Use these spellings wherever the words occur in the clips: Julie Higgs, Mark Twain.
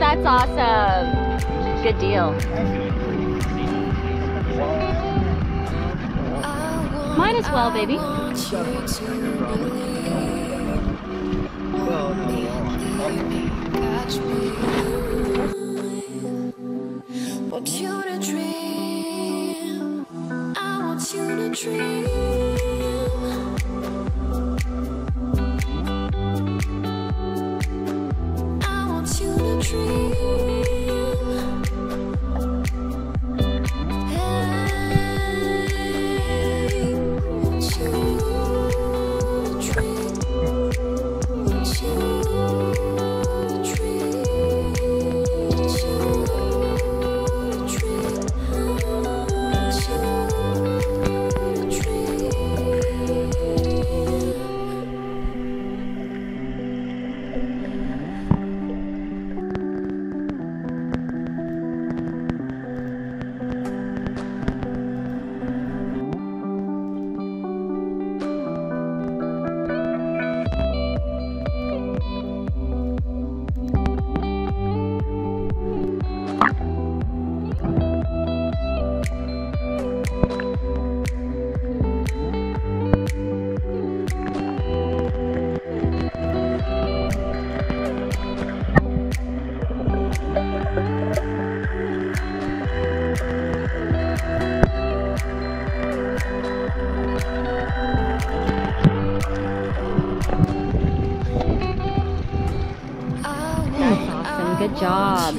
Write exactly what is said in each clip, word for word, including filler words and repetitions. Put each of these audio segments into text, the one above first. That's awesome. Good deal. Might as well, baby. I want you to dream. I want you to dream. Thank you. Good job.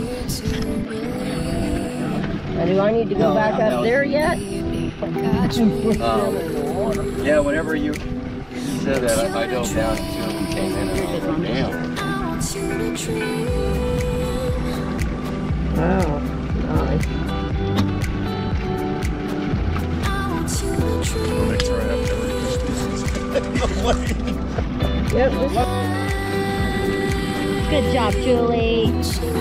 Now, do I need to go no, back no, up no. there yet? Um, yeah, whenever you said that, I dove down to and came in and down. Wow, nice. Yep. Good job, Julie.